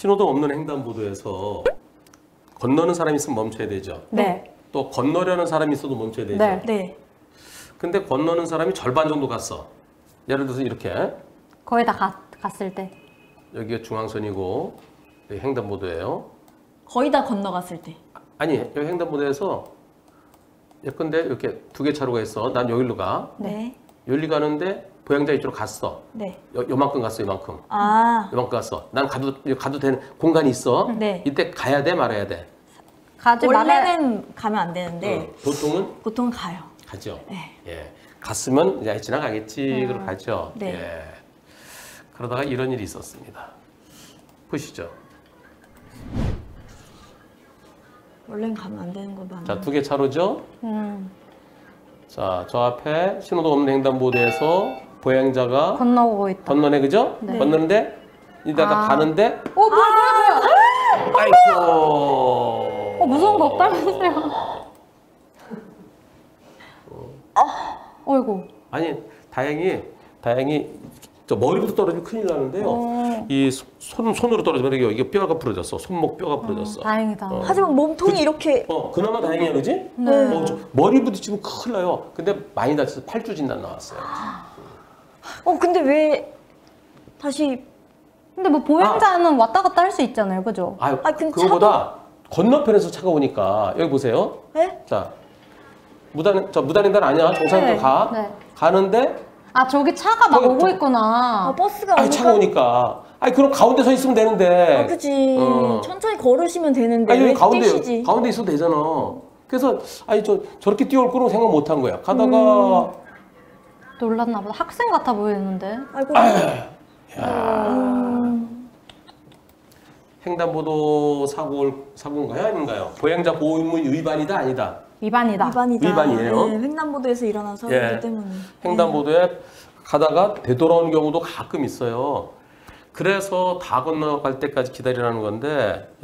신호등 없는 횡단보도에서 건너는 사람이 있으면 멈춰야 되죠. 네. 또 건너려는 사람이 있어도 멈춰야 되죠. 네. 네. 근데 건너는 사람이 절반 정도 갔어. 예를 들어서 이렇게. 거의 다 갔을 때. 여기가 중앙선이고 여기 횡단보도예요. 거의 다 건너갔을 때. 아니, 여기 횡단보도에서 예컨대 이렇게 두 개 차로가 있어. 난 여기로 가. 네. 여기 가는데 보행자 이쪽으로 갔어. 네. 요만큼 갔어, 요만큼. 아. 요만큼 갔어. 난 가도 되는 공간이 있어. 네. 이때 가야 돼, 말아야 돼? 원래는 가면 안 되는데. 어, 보통은? 보통은 가요. 가죠. 네. 예. 갔으면 이제 지나가겠지. 그러고 가죠. 네. 예. 그러다가 이런 일이 있었습니다. 보시죠. 원래는 가면 안 되는 거 맞나요? 자, 두 개 차로죠? 자, 저 앞에 신호등 없는 횡단보도에서 보행자가 건너고 있다. 건너네, 그죠? 네. 건너는데 이따가 가는데. 오, 뭐야? 아이고. 무서운 거 따라오세요. 어이고. 아니, 다행히 저 머리부터 떨어지면 큰일 나는데요. 이 손으로 떨어지면 이게 뼈가 부러졌어. 손목 뼈가 부러졌어. 다행이다. 하지만 몸통이 이렇게. 그나마 다행이야, 그지? 네. 머리 부딪히면 큰일 나요. 근데 많이 다쳐서 8주 진단 나왔어요. 근데 왜 다시? 근데 뭐 보행자는 왔다 갔다 할 수 있잖아요, 그죠? 근데 그거보다 건너편에서 차가 오니까 여기 보세요. 네? 자, 무단횡단 아니야. 정상적으로 가. 네. 가는데. 저기 차가 막 오고 있구나. 버스가 오니까. 차가 오니까. 그럼 가운데 서 있으면 되는데. 그치. 천천히 걸으시면 되는데. 왜 뛰시지? 가운데 있어도 되잖아. 그래서 저렇게 뛰어올 거라고 생각 못 한 거야. 가다가. 놀랐나 보다. 학생 같아 보이는데. 횡단보도 사고인가요? 아닌가요? 보행자 보호의무 위반이다? 아니다? 위반이다. 위반이에요. 네, 횡단보도에서 일어난 사고이기 때문에. 횡단보도에 가다가 되돌아오는 경우도 가끔 있어요. 그래서 다 건너갈 때까지 기다리라는 건데,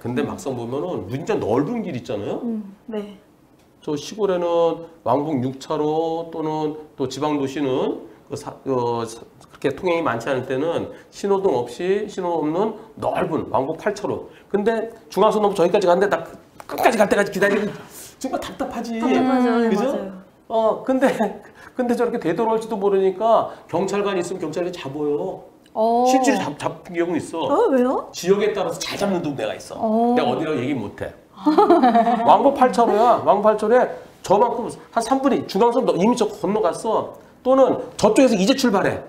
근데 막상 보면은 진짜 넓은 길 있잖아요. 네. 저 시골에는 왕복 6차로 또는 또 지방 도시는 그렇게 통행이 많지 않을 때는 신호등 없이 신호 없는 넓은 왕복 8차로. 근데 중앙선 넘어 저기까지 가는데 나 끝까지 갈 때까지 기다리고. 정말 답답하지. 그죠? 맞아요. 근데 저렇게 되돌아올지도 모르니까 경찰관이 있으면 경찰이 잡아요. 실제로 잡힌 경우 있어. 왜요? 지역에 따라서 잘 잡는 동네가 있어. 내가 어디라고 얘기 못해. 왕복 8차로야. 왕복 8차로에 저만큼 한 3분이 중앙선 이미 저 건너갔어. 또는 저쪽에서 이제 출발해.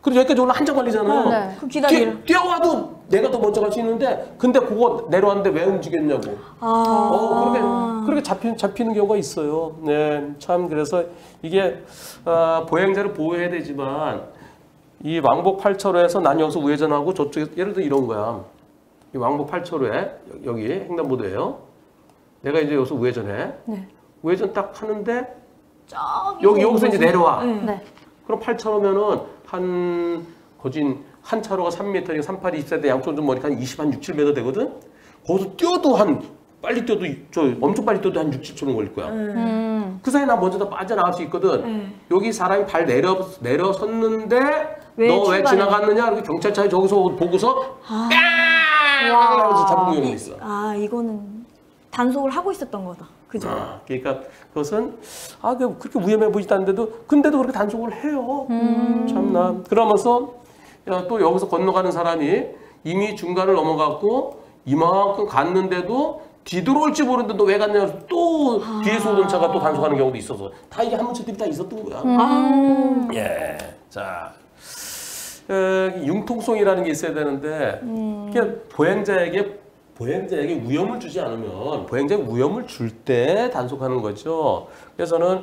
그리고 여기까지 오면 한참 걸리잖아요. 뛰어와도 내가 더 먼저 갈 수 있는데, 근데 그거 내려왔는데 왜 움직였냐고. 그렇게 잡히는 경우가 있어요. 네, 참 그래서 이게 보행자를 보호해야 되지만 이 왕복 8차로에서 난 여기서 우회전하고 저쪽에 예를 들어 이런 거야. 이 왕복 8차로에 여기 횡단보도예요. 내가 이제 여기서 우회전해. 네. 우회전 딱 하는데 여기서 이제 내려와. 네. 그럼 8차로면은 한 차로가 3m니까 38, 24대 양쪽 좀 머리가 한 20, 6, 7m 되거든? 거기서 뛰어도 빨리 뛰어도, 엄청 빨리 뛰어도 한 6, 7초는 걸릴 거야. 그 사이에 나 먼저 다 빠져나갈 수 있거든. 여기 사람이 발 내려섰는데, 너 왜 지나갔느냐? 이렇게 경찰차에 저기서 보고서, 야! 이러면서 잡은 경우가 있어. 이거는 단속을 하고 있었던 거다. 그죠? 그러니까 그것은 그렇게 위험해 보이지않는데도 근데도 그렇게 단속을 해요. 참나. 그러면서 또 여기서 건너가는 사람이 이미 중간을 넘어갔고 이만큼 갔는데도 뒤돌아올지 모르는데 너 왜 갔냐? 또 뒤에서 오던 차가 또 단속하는 경우도 있어서 다 이게 한 번쯤 다 있었던 거야. 자, 융통성이라는 게 있어야 되는데 그러니까 보행자에게 위험을 주지 않으면 보행자에게 위험을 줄 때 단속하는 거죠. 그래서 저는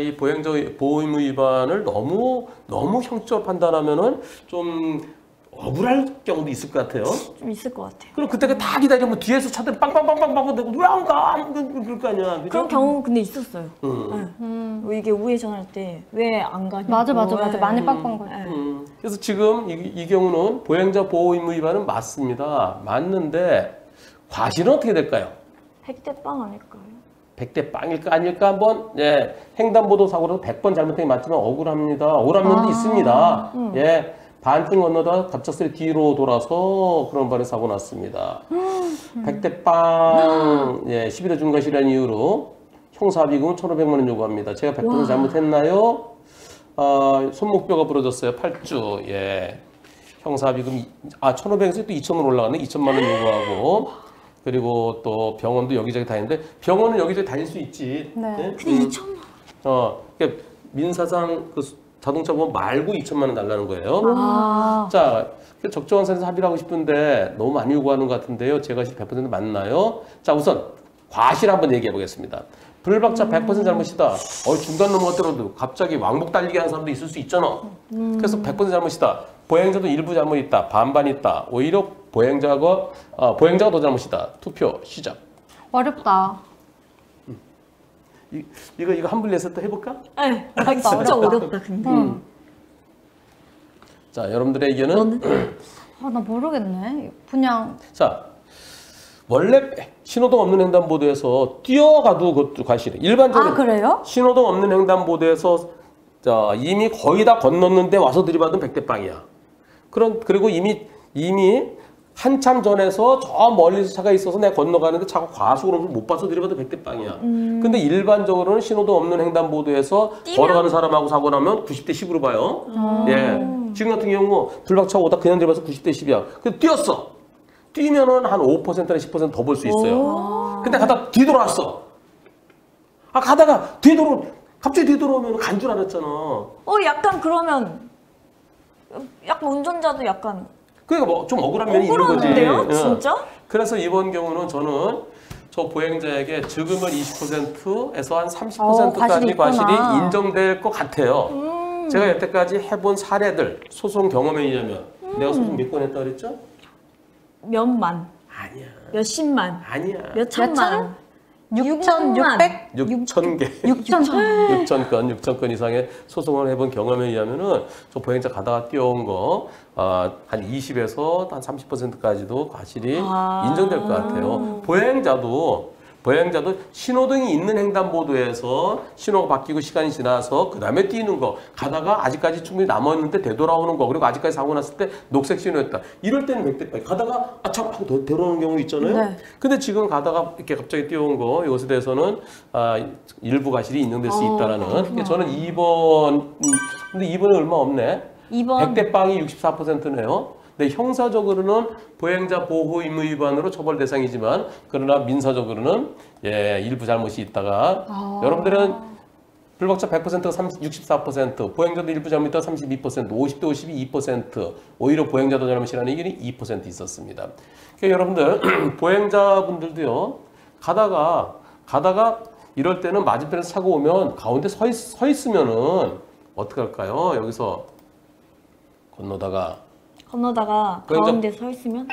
이 보행자 보호의무 위반을 너무 형식적으로 판단하면은 좀 억울할 경우도 있을 것 같아요. 좀 있을 것 같아요. 그럼 그때가 다 기다리면 뒤에서 차들 빵빵빵빵빵 대고 왜 안 가? 그럴 거 아니야. 그죠? 그런 경우 근데 있었어요. 이게 우회전할 때 왜 안 가냐고. 맞아. 많이 빵빵거려. 그래서 지금 이 경우는 보행자 보호 의무 위반은 맞습니다. 맞는데 과실은 어떻게 될까요? 100대 빵 아닐까요? 100대 빵일까 아닐까 한번 횡단보도 사고로 100번 잘못된 게 맞지만 억울합니다. 억울한 면도 있습니다. 반띵 언어다 갑작스레 뒤로 돌아서 그런 반에 사고 났습니다. 백대빵 11회 중과실이라는 이유로 형사비금 1,500만 원 요구합니다. 제가 100% 잘못했나요? 손목뼈가 부러졌어요. 8주. 예. 형사비금 1,500에서 또 2,000으로 올라갔네. 2,000만 원 요구하고 그리고 또 병원도 여기저기 다니는데 병원은 여기저기 다닐 수 있지. 네. 네? 근데 2,000만 원. 그러니까 민사상 그 자동차 보험 말고 2,000만 원 달라는 거예요. 자, 적정한 선에서 합의를 하고 싶은데 너무 많이 요구하는 것 같은데요. 제가 100% 맞나요? 자, 우선 과실 한번 얘기해 보겠습니다. 불박차 100% 잘못이다. 중간 넘어갔더라도 갑자기 왕복 달리기 하는 사람도 있을 수 있잖아. 그래서 100% 잘못이다. 보행자도 일부 잘못이 있다. 반반 있다. 오히려 보행자가 더 잘못이다. 투표 시작. 어렵다. 이거 한분리에서 또 해볼까? 네. 진짜 어렵다. 근데. 자, 여러분들의 의견은? 나 모르겠네. 그냥. 자, 원래 신호등 없는 횡단보도에서 뛰어가도 그것도 과실이에요. 일반적으로. 아, 그래요? 신호등 없는 횡단보도에서 자, 이미 거의 다 건넜는데 와서 들이받은 백대빵이야. 그리고 이미 한참 전에서 저 멀리서 차가 있어서 내가 건너가는데 차가 과속으로 못 봐서 들이받은 백대빵이야. 근데 일반적으로는 신호등 없는 횡단보도에서 걸어가는 사람하고 사고 나면 90대 10으로 봐요. 예. 지금 같은 경우 불박차 오다 그냥 들이받아서 90대 10이야. 근데 뛰었어. 뛰면은 한 5%나 10% 더 볼 수 있어요. 근데 가다 뒤돌아왔어. 가다가 갑자기 뒤돌아오면 간 줄 알았잖아. 약간 그러면 약간 운전자도 약간. 그러니까 뭐 좀 억울한 면이 있는 거지. 예. 진짜? 그래서 이번 경우는 저는 저 보행자에게 지금은 20%에서 한 30%까지 과실이 인정될 것 같아요. 제가 여태까지 해본 사례들 소송 경험이냐면 내가 소송 몇 건 했다 그랬죠? 몇만? 아니야. 몇십만? 아니야. 몇천만? 6,600? 6,000개. 6,000건 이상의 소송을 해본 경험에 의하면은 저 보행자 가다가 뛰어온 거 한 20에서 한 30%까지도 과실이 인정될 것 같아요. 보행자도 신호등이 있는 횡단보도에서 신호가 바뀌고 시간이 지나서 그 다음에 뛰는 거 가다가 아직까지 충분히 남아있는데 되돌아오는 거 그리고 아직까지 사고 났을 때 녹색 신호였다. 이럴 때는 100대빵 가다가 참 하고 되돌아오는 경우 있잖아요. 네. 근데 지금 가다가 이렇게 갑자기 뛰어온 거 이것에 대해서는 일부 과실이 인정될 수 있다라는. 그러니까 저는 2번 근데 2번이 얼마 없네. 2번. 100대빵이 64%네요. 네, 형사적으로는 보행자 보호 의무 위반으로 처벌 대상이지만 그러나 민사적으로는 일부 잘못이 있다가 여러분들은 불박차 100%가 64%, 보행자도 일부 잘못이 있다가 32%, 50대 50이 2%, 오히려 보행자도 잘못이라는 의견이 2% 있었습니다. 그러니까 여러분들 보행자분들도요. 가다가 이럴 때는 맞은편에서 차고 오면 가운데 서 있으면은 어떻게 할까요? 여기서 건너다가 가운데 서 있으면?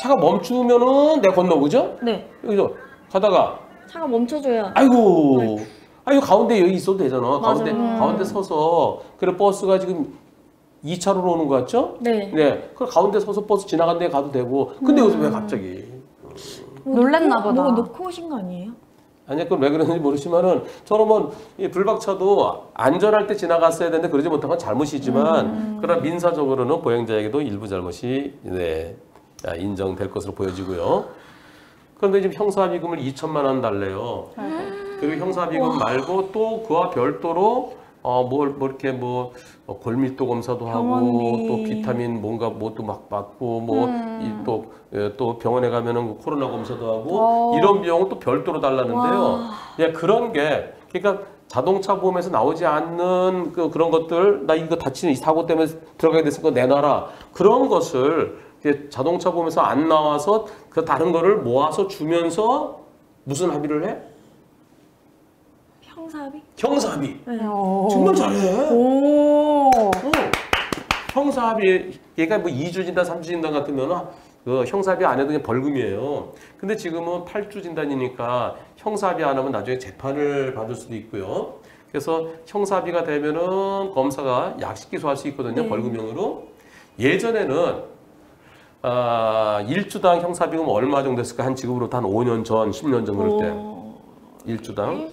차가 멈추면은 내가 건너오죠? 네. 여기서 가다가 차가 멈춰줘야. 아이고. 아이고 가운데 여기 있어도 되잖아. 맞아. 가운데 서서 그래 버스가 지금 2차로로 오는 것 같죠? 네. 네. 그 가운데 서서 버스 지나간 데 가도 되고. 근데 여기서 왜 갑자기? 놀랐나 보다. 뭐 놓고 오신 거 아니에요? 아니야, 그건 왜 그러는지 모르지만은 저러면 이 불박차도 안전할 때 지나갔어야 되는데 그러지 못한 건 잘못이지만 그러나 민사적으로는 보행자에게도 일부 잘못이 인정될 것으로 보여지고요. 그런데 지금 형사합의금을 2,000만 원 달래요. 그리고 형사합의금 말고 또 그와 별도로 골밀도 검사도 병원비. 하고 또 비타민 뭔가 뭐도 막 받고 또 병원에 가면은 코로나 검사도 하고 이런 비용은 또 별도로 달라는데요. 예, 그런 게 그러니까 자동차 보험에서 나오지 않는 그런 것들 나 이거 다치는 이 사고 때문에 들어가게 됐으니까 내놔라 그런 것을 자동차 보험에서 안 나와서 그 다른 거를 모아서 주면서 무슨 합의를 해? 형사합의? 형사합의. 네. 정말 잘해. 형사합의 얘가 뭐 2주 진단, 3주 진단 같으면 그 형사합의 안 해도 그냥 벌금이에요. 근데 지금은 8주 진단이니까 형사합의 안 하면 나중에 재판을 받을 수도 있고요. 그래서 형사합의가 되면은 검사가 약식 기소할 수 있거든요. 네. 벌금형으로. 예전에는 1주당 형사합의금 얼마 정도 했을까? 한 지금으로부터 한 5년 전, 10년 전 그럴 때. 1주당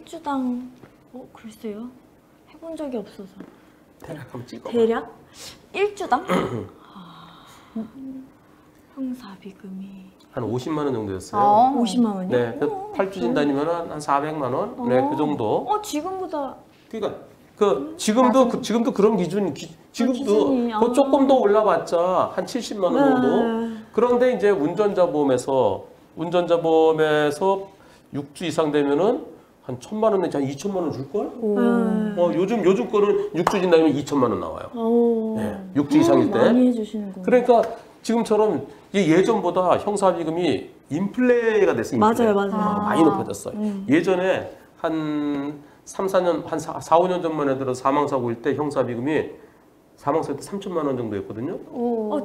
글쎄요. 해본 적이 없어서. 대략 한번 찍어봐. 대략 1주당? 형사비금이 한 50만 원 정도였어요. 아, 50만 원이요? 네, 8주진 다니면 한 400만 원? 어. 네, 그 정도. 지금보다. 그러니까 지금도 지금도 그런 기준 지금도 그 조금 더 올라봤자 한 70만 원 정도. 네. 그런데 이제 운전자 보험에서 6주 이상 되면은 한 1,000만 원 내지 한 2,000만 원 줄 걸? 요즘 거는 6주 지나면 2,000만 원 나와요. 네, 6주 이상일 때. 많이 해주시는군요. 그러니까 지금처럼 예전보다 형사비금이 인플레가 됐어요. 맞아요. 많이 높아졌어요. 예전에 한 4, 5년 전만 해도 사망사고일 때 형사비금이 사망사고 때 3,000만 원 정도였거든요.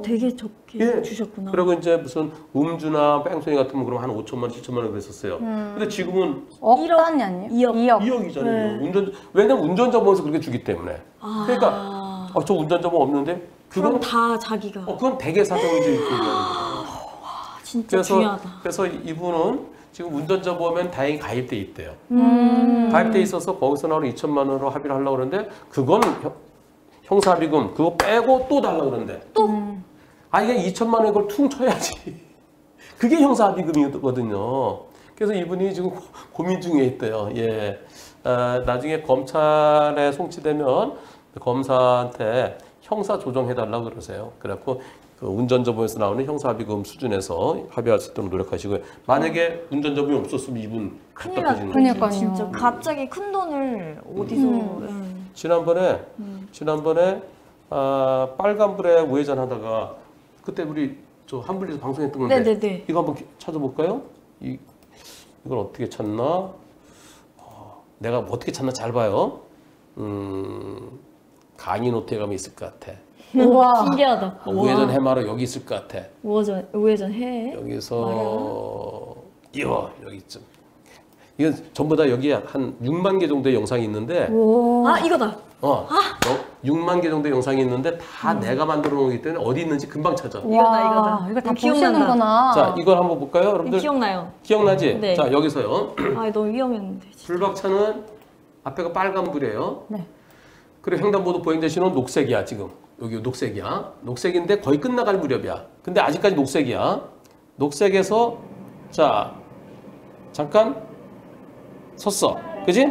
되게 적게 주셨구나. 그리고 이제 무슨 음주나 뺑소니 같은 거 그러면 한 5,000만 원, 7,000만 원 그랬었어요. 근데 지금은 1억이 아니에요? 2억이잖아요. 네. 왜냐면 운전자 보험에서 그렇게 주기 때문에. 그러니까 저 운전자 보험 없는데 그럼 다 자기가. 그건 대개 사정이지. 진짜 그래서, 중요하다. 그래서 이분은 지금 운전자 보험엔 다행히 가입돼 있대요. 가입돼 있어서 거기서 나오는 2,000만 원으로 합의를 하려고 그러는데 그건 형사비금 그거 빼고 또 달라고 그러는데 또? 이게 2,000만 원에 그걸 퉁 쳐야지. 그게 형사비금이거든요. 그래서 이분이 지금 고민 중에 있대요. 나중에 검찰에 송치되면 검사한테 형사 조정해달라고 그러세요. 그래갖고 그 운전자 보험에서 나오는 형사비금 수준에서 합의할 수 있도록 노력하시고요. 만약에 운전자 보험이 없었으면 이분 답답해지는 거지. 진짜 갑자기 큰 돈을 어디서... 지난번에 빨간불에 우회전 하다가 그때 우리 저 한불리에서 방송했던 건데 이거 한번 찾아볼까요? 이걸 어떻게 찾나? 내가 어떻게 찾나 잘 봐요. 강인호텔 가면 있을 것 같아. 우와. 신기하다. 우회전 해마로 여기 있을 것 같아. 우회전 해. 여기서 이거 여기쯤. 이건 전부 다 여기에 한 6만 개 정도의 영상이 있는데. 이거다. 6만 개 정도의 영상이 있는데 다 내가 만들어 놓기 때문에 어디 있는지 금방 찾아. 이거다. 이거 다 기억나는구나. 자, 이걸 한번 볼까요, 여러분들? 기억나요. 기억나지? 네. 자, 여기서요. 너무 위험했는데. 진짜. 블박차는 앞에가 빨간불이에요. 네. 그리고 횡단보도 보행자 신호는 녹색이야, 지금. 여기 녹색이야. 녹색인데 거의 끝나갈 무렵이야. 근데 아직까지 녹색이야. 녹색에서, 자, 잠깐 섰어. 그지?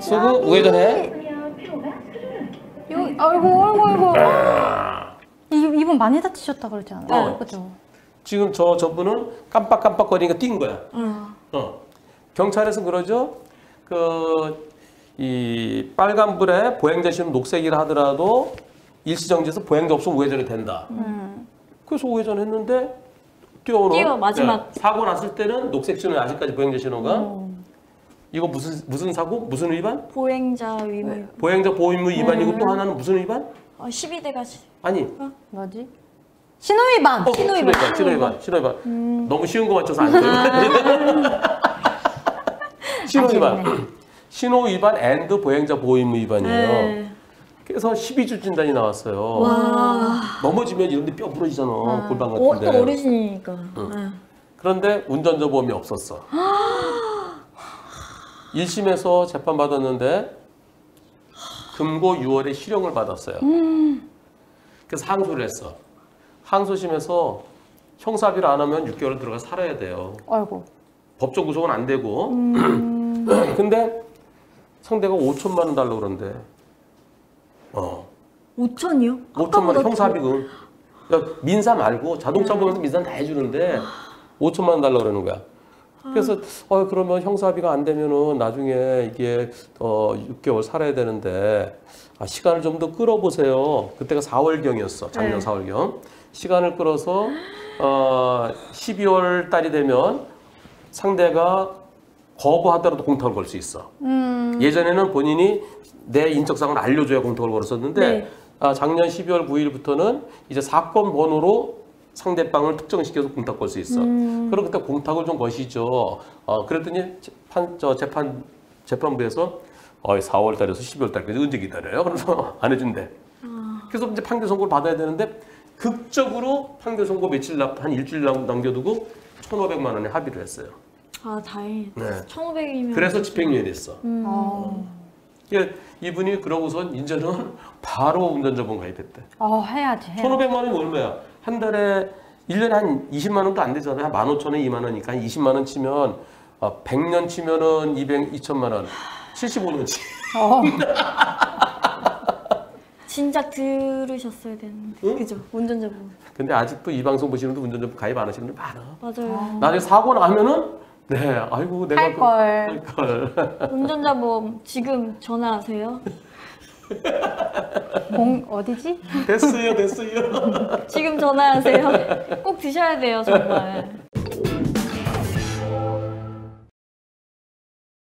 서고 우회전해. 아이고. 이분 많이 다치셨다 그러지 않아요? 그죠? 지금 저분은 깜빡깜빡거리니까 뛴 거야. 경찰에서 그러죠? 이 빨간불에 보행자 신호 녹색이라 하더라도 일시정지에서 보행자 없으면 우회전이 된다. 그래서 우회전했는데 뛰어 마지막 사고 났을 때는 녹색 신호 아직까지 보행자 신호가 이거 무슨 사고? 무슨 위반? 보행자 보호의무 위반이고 또 하나는 무슨 위반? 12대가 아니. 뭐지? 신호위반. 신호위반. 너무 쉬운 거 맞춰서 안 돼. 신호위반. 신호위반 앤드 보행자 보호의무 위반이에요. 그래서 12주 진단이 나왔어요. 넘어지면 이런데 뼈 부러지잖아. 골반 같은데. 또 어르신이니까. 그런데 운전자 보험이 없었어. 1심에서 재판받았는데 금고 6월에 실형을 받았어요. 그래서 항소를 했어. 항소심에서 형사합의를 안 하면 6개월 들어가서 살아야 돼요. 법적 구속은 안 되고. 근데 상대가 5,000만 원 달라고 그러는데 5,000이요? 5,000만 원 형사합의금. 그러니까 민사 말고 자동차 보면서 민사는 다 해주는데 5,000만 원 달라고 그러는 거야. 그래서 그러면 형사합의가 안 되면은 나중에 이게 6개월 살아야 되는데 시간을 좀 더 끌어보세요. 그때가 4월경이었어. 작년 4월경. 시간을 끌어서 12월 달이 되면 상대가 거부하더라도 공탁을 걸 수 있어. 예전에는 본인이 내 인적사항을 알려줘야 공탁을 걸었었는데 작년 12월 9일부터는 이제 사건 번호로 상대방을 특정시켜서 공탁 걸 수 있어. 그럼 그때 공탁을 좀 거시죠. 그랬더니 재판부에서 4월 달에서 12월 달까지 언제 기다려요? 그래서 안 해준대. 그래서 이제 판결 선고를 받아야 되는데 극적으로 판결 선고 한 일주일 남겨두고 1,500만 원에 합의를 했어요. 다행이다. 네. 1,500이면 그래서 집행유예 됐어. 이분이 그러고선 이제는 바로 운전자 보험 가입했대. 해야지. 1,500만 원이 얼마야? 한 달에 1년에 한 20만 원도 안 되잖아요. 한 15,000원에 2만 원이니까 한 20만 원 치면 100년 치면은 200,000만 원. 75년치. 진짜 들으셨어야 되는데. 응? 그죠? 운전자분. 근데 아직도 이 방송 보시는 분들 운전자분 가입 안 하시는 분들 많아. 맞아요. 나중에 사고 나면은 네, 아이고 내가 할 걸. 운전자 뭐 지금 전화하세요? 어디지? 됐어요. 지금 전화하세요. 꼭 드셔야 돼요, 정말.